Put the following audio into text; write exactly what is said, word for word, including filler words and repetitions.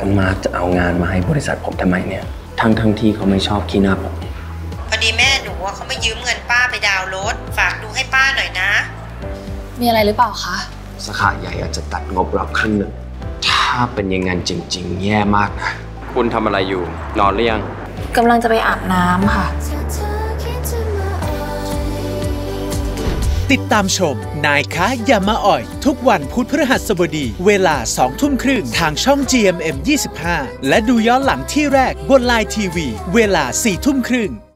คุณมาจะเอางานมาให้บริษัทผมทำไมเนี่ยทั้งทั้งที่เขาไม่ชอบขี้หน้าผมพอดีแม่หนูว่าเขามายืมเงินป้าไปดาวน์รถฝากดูให้ป้าหน่อยนะมีอะไรหรือเปล่าคะสาขาใหญ่อาจจะตัดงบเราครึ่งหนึ่งถ้าเป็นอย่างนั้นจริงๆแย่มากนะคุณทำอะไรอยู่นอนหรือยังกำลังจะไปอาบน้ำค่ะติดตามชมนายค้ายามาอ่อยทุกวันพุธพฤหัสบดีเวลาสองทุ่มครึ่งทางช่อง จี เอ็ม เอ็ม ยี่สิบห้าและดูย้อนหลังที่แรกบนไลน์ทีวีเวลาสี่ทุ่มครึ่ง